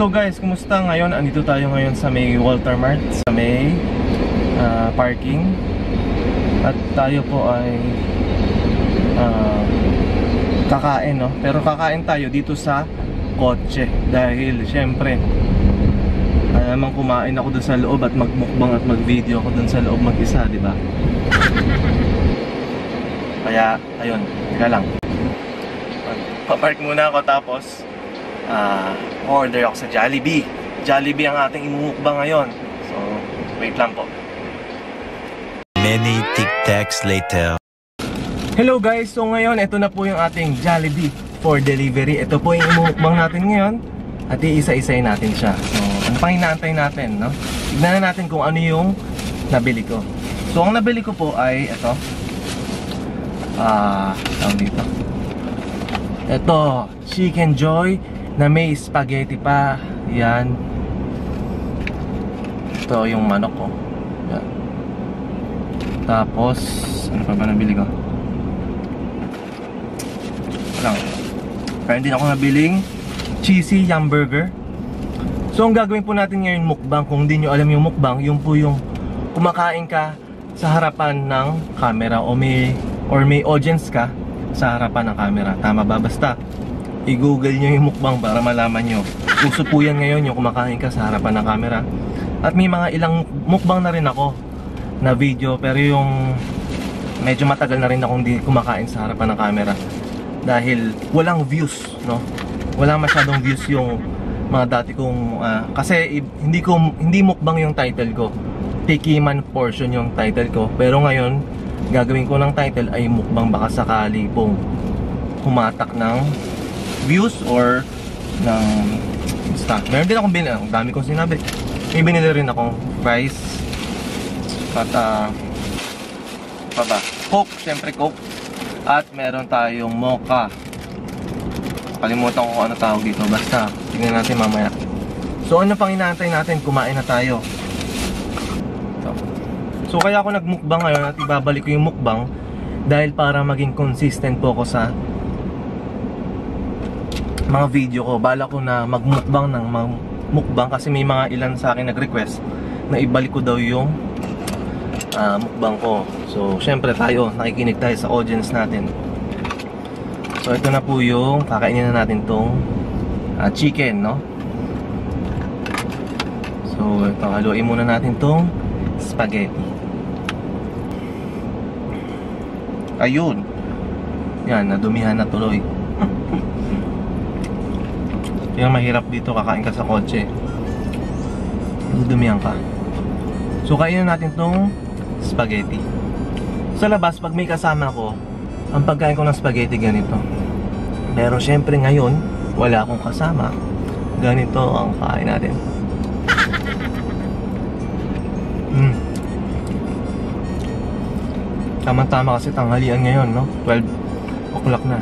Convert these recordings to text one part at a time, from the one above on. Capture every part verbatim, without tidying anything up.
So guys, kumusta ngayon? Andito tayo ngayon sa may Walter Mart, sa may uh, parking. At tayo po ay uh, kakain, no? Pero kakain tayo dito sa kotse. Dahil syempre, alam namang kumain ako dun sa loob at magmukbang at magvideo ako dun sa loob mag-isa, diba? Kaya, ayun, teka lang. Papark muna ako tapos Uh, order ako sa Jollibee. Jollibee ang ating imumukbang ngayon. So, wait lang po. Many tic-tacs later. Hello guys! So ngayon, ito na po yung ating Jollibee for delivery. Ito po yung imumukbang natin ngayon. At iisa-isayin natin siya. So, ano pang inaantay natin, no? Tignan na natin kung ano yung nabili ko. So, ang nabili ko po ay ito. Ah, tawag dito. Ito, Chickenjoy na may spaghetti pa. Yan. Ito yung manok ko. Yan. Tapos, ano pa ba nabili ko? Lang. Pero hindi na ako nabiling cheesy yum burger. So, ang gagawin po natin ngayon mukbang, kung hindi nyo alam yung mukbang, yung po yung kumakain ka sa harapan ng camera o may, or may audience ka sa harapan ng camera. Tama ba? Basta i-google nyo yung mukbang para malaman nyo. Uso po yan ngayon, yung kumakain ka sa harapan ng camera. At may mga ilang mukbang na rin ako na video, pero yung medyo matagal na rin akong di kumakain sa harapan ng camera dahil walang views, no? Walang masyadong views yung mga dati kong uh, kasi hindi ko hindi mukbang yung title ko, tikiman portion yung title ko. Pero ngayon, gagawin ko ng title ay mukbang, baka sakali pong humatak ng views or ng stock. Meron din akong binili. Ang dami kong sinabi. May binili rin akong fries. At uh, pa ba? Coke. Siyempre Coke. At meron tayong mocha. Kalimutan ko kung ano tawag dito. Basta tignan natin mamaya. So ano pang inaantay natin? Kumain na tayo. So kaya ako nagmukbang ngayon at ibabalik ko yung mukbang dahil para maging consistent po ako sa mga video ko. Bala ko na magmukbang ng mukbang kasi may mga ilan sa akin nag-request na ibalik ko daw yung uh, mukbang ko. So, syempre tayo, nakikinig tayo sa audience natin. So, ito na po yung kakainin na natin tong uh, chicken, no? So, ito, haluin muna natin tong spaghetti. Ayun. Yan, nadumihan na tuloy. Yung mahirap dito, kakain ka sa kotse, dudumihan ka. So kainin natin tong spaghetti. Sa labas, pag may kasama ko, ang pagkain ko ng spaghetti ganito. Pero syempre ngayon, wala akong kasama. Ganito ang kain natin. mm. Tama-tama kasi tanghalian ngayon, no? twelve o'clock na.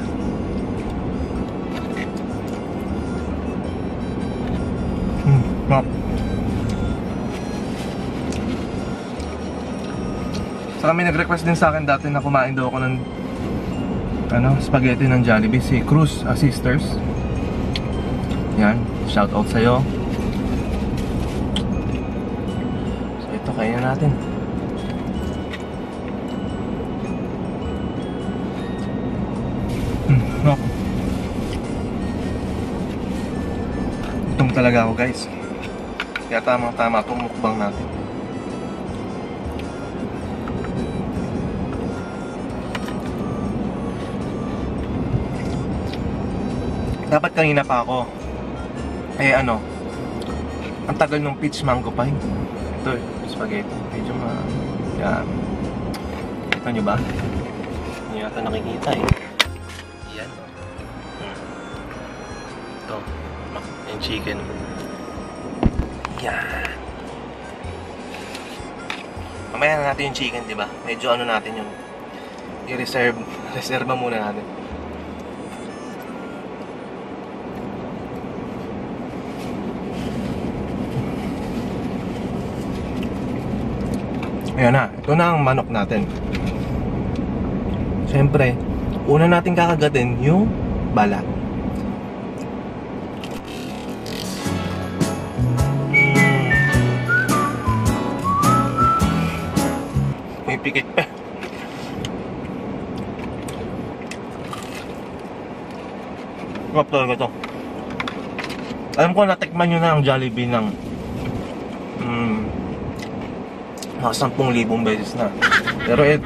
Saka may nag-request din sa akin dati na kumain daw ako ng ano, spaghetti ng Jollibee, si Cruz Sisters. Yan, shout out sa'yo. So ito, kainin natin. Mm, no. Itong talaga ako guys. Kaya tamang-tama itong mukbang natin. Dapat kanina pa ako. Eh ano, ang tagal ng peach mango pie. Ito eh, spaghetti. Medyo ma... Yan. Kita nyo ba? Hindi yata nakikita eh. Yan. Ito. Yung chicken. Yan. Mamaya na natin yung chicken, diba? Medyo ano natin yung i-reserve. Reserva muna natin. Ayan na, ito na ang manok natin. Siyempre, una natin kakagatin yung balat. may pikit pa. Sarap talaga ito. Alam ko natikman nyo na ang Jollibee ng um, mga sampung libong beses na. Pero it,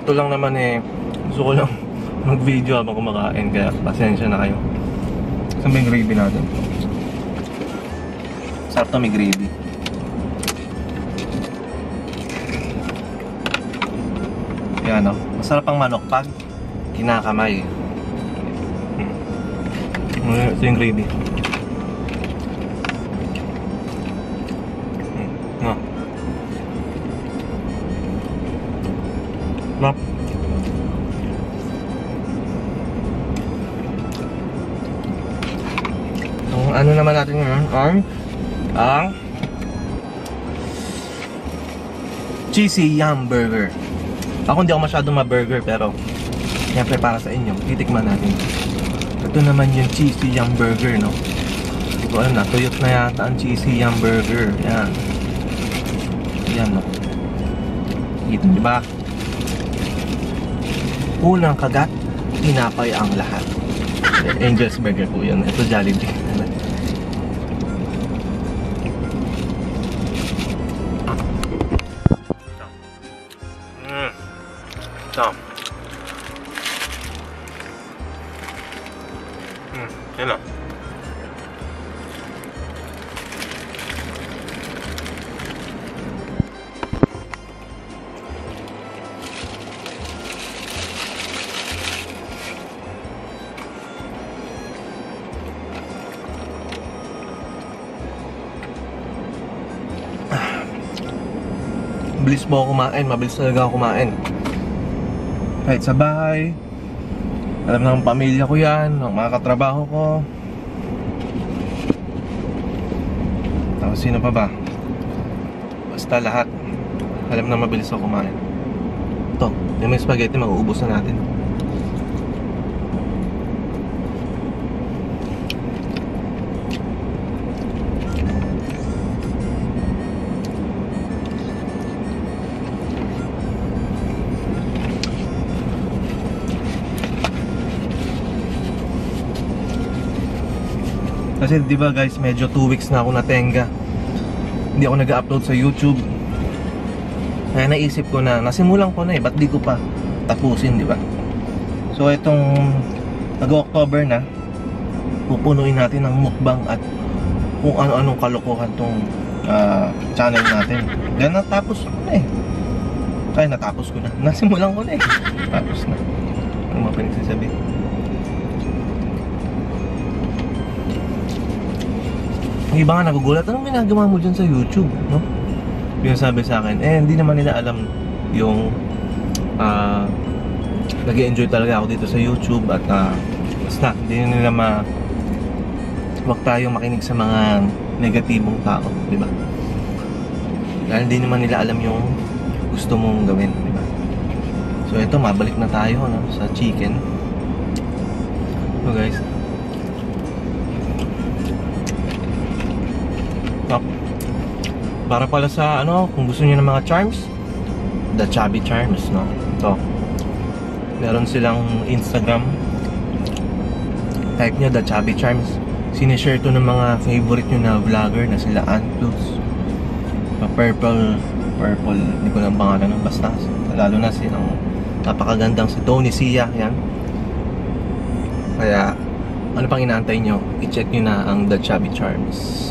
ito lang naman eh, gusto ko lang mag-video habang kumakain, kaya pasensya na kayo. Sa may gravy natin. Sarap na may gravy. Yan o, masarap ang manok pag kinakamay. Hmm. Ito yung gravy. Map. Ang ano naman natin ngayon ang ang cheesy yum burger. Ako hindi ako masyadong ma-burger pero siyempre para sa inyo, titikman natin. Ito naman yung cheesy yum burger, no? Hindi ko alam, natuyot na yata ang cheesy yum burger. Yan. Yan, no? Dito, di ba? Unang kagat, tinapay ang lahat. Angel's Burger po yun. Ito Jollibee. Mm. Ito. Mm. Yan lang. Mabilis mo kumain, mabilis talaga ako kumain. Kahit sa bahay, alam na ang pamilya ko yan, ang mga katrabaho ko. Tapos sino pa ba? Basta lahat, alam na mabilis ako kumain. Ito, yung may spaghetti, mag-uubos na natin. Kasi di ba guys, medyo two weeks na ako natenga. Hindi ako nag-upload sa YouTube. Kaya naisip ko na, nasimulan ko na eh, ba't di ko pa tapusin, di ba? So itong nag-October na, pupunuin natin ng mukbang at kung ano-anong kalokohan tong uh, channel natin. Kaya natapos ko na eh. Kaya natapos ko na, nasimulan ko na eh. Tapos na. Ano mga pinagsasabihin? Yung iba nga nagugulat, anong ginagawa mo dyan sa YouTube, no? Yung sabi sa akin, eh hindi naman nila alam yung uh, nag-i-enjoy talaga ako dito sa YouTube at uh, basta, hindi nila ma huwag tayong makinig sa mga negatibong tao, di ba? Dahil hindi naman nila alam yung gusto mong gawin, di ba? So ito, mabalik na tayo, no? Sa chicken. So guys, para pala sa ano, kung gusto niyo ng mga charms, the Chubby Charms, no? Ito. Meron silang Instagram. Type niyo the Chubby Charms. Sinishare to ng mga favorite niyo na vlogger na sila Antlus, Purple, Purple, hindi ko lang pangalan ng basta. Lalo na si ang napakagandang si Tony Sia, yan. Kaya ano pang inaantay niyo? I-check niyo na ang the Chubby Charms.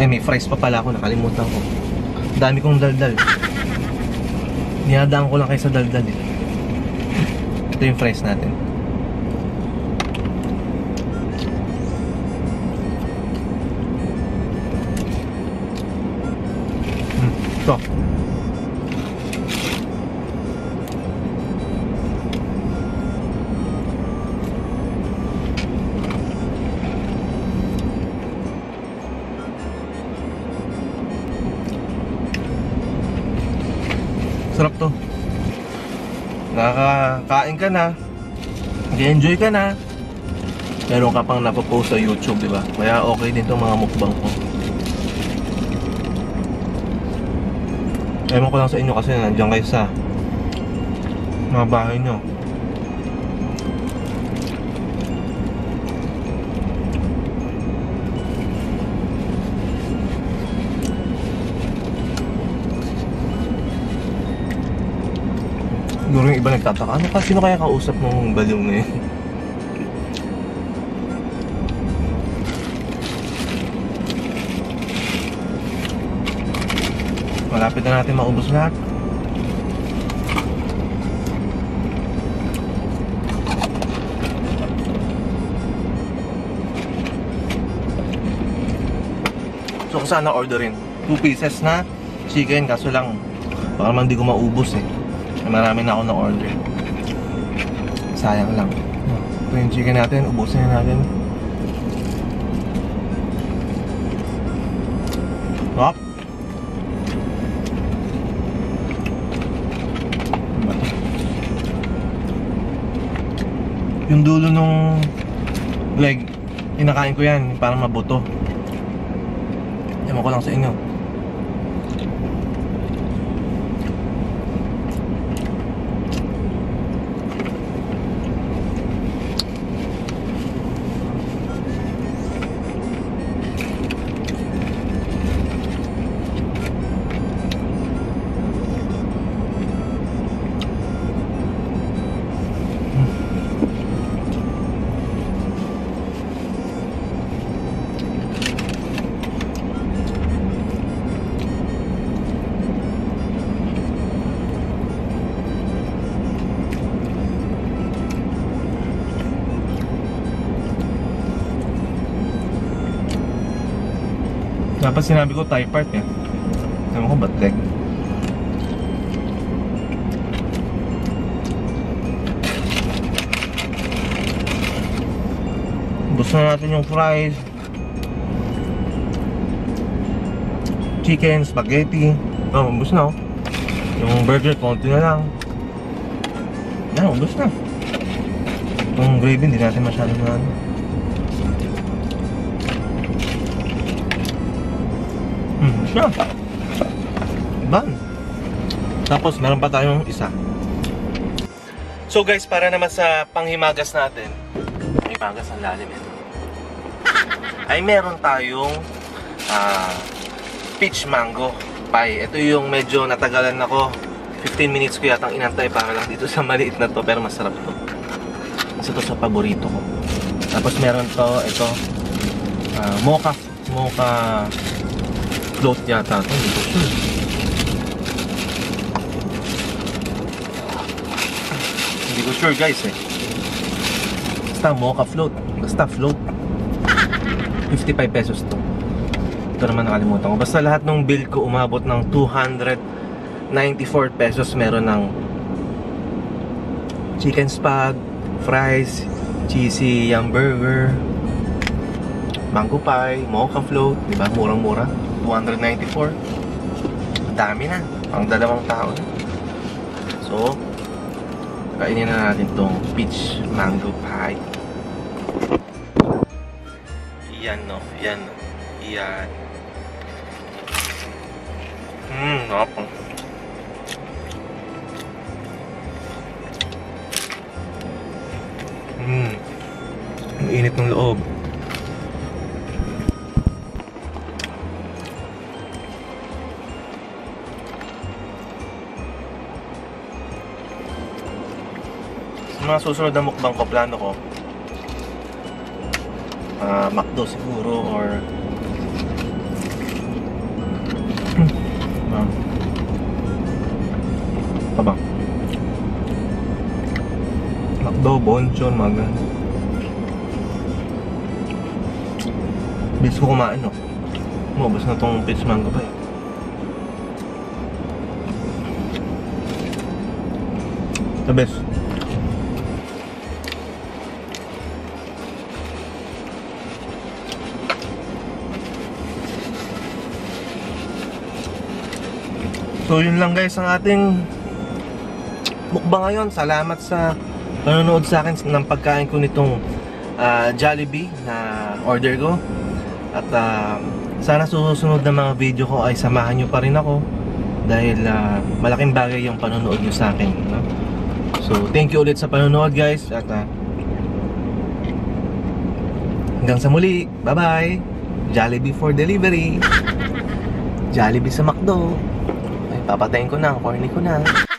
Eh, may fries pa pala ako, nakalimutan ko. Dami kong daldal. Nihadaan ko lang kayo sa daldal eh. Ito yung fries natin. Hmm, ito. Sarap to. Nakakain ka na, nag-enjoy ka na, meron ka pang napopost sa YouTube, diba? Kaya okay din itong mga mukbang ko. Ewan ko lang sa inyo kasi nandiyan kayo sa mga bahay nyo. Siguro yung iba nagtataka, ano ka? Sino kaya kausap mong baliw na yun? Malapit na natin maubos lahat. So ko sana orderin two pieces na chicken, kaso lang baka naman di ko maubos eh. Marami na ako na-order. Sayang lang. Ito yung chicken natin. Ubusin na natin. Hop! Yung dulo nung leg, inakain ko yan. Parang mabuto. Ewan ko lang sa inyo. Dapat sinabi ko thigh part eh. Sabi ko ba't leg? Ubos na natin yung fries, chicken, spaghetti. Oh, ubos na oh. Yung burger, konti na lang. Yan, ubos na. Itong gravy hindi natin masyadong natin. Siya. Ban. Tapos meron pa tayong isa. So guys, para naman sa panghimagas natin. Panghimagas ang lalim ito. Ay meron tayong uh, peach mango pie. Ito yung medyo natagalan ako. fifteen minutes ko yatang inantay para lang dito sa maliit na to. Pero masarap to. Kasi ito sa paborito ko. Tapos meron to, ito. Uh, mocha. Mocha. Float yata ito, hindi ko sure. Hindi ko sure guys eh. Basta mocha float. Basta float. fifty-five pesos to. Ito naman nakalimutan ko. Basta lahat ng bill ko umabot ng two hundred ninety-four pesos. Meron ng chicken spag, fries, cheesy yum burger, mango pie, mocha float. Diba? Murang-mura. two ninety-four. Dami na. Ang dalawang tao. So, kainin na natin itong peach mango pie. Iyan no. Iyan no. Iyan. Mmm. Napang. Mmm. Ang init ng loob. Mga susunod na mukbang ko, plano ko uh, McDo siguro or tabang McDo, Bonchon, mga bilis ko kumain no? Mabas na tong peach mango pa eh. The best. So yun lang guys ang ating mukbang ngayon. Salamat sa panonood sa akin ng pagkain ko nitong uh, Jollibee na order ko. At uh, sana susunod na mga video ko ay samahan nyo pa rin ako dahil uh, malaking bagay yung panonood nyo sa akin, no? So thank you ulit sa panonood, guys, at uh, hanggang sa muli, bye bye. Jollibee for delivery. Jollibee sa McDo. Ay, papatayin ko na, corny ko na.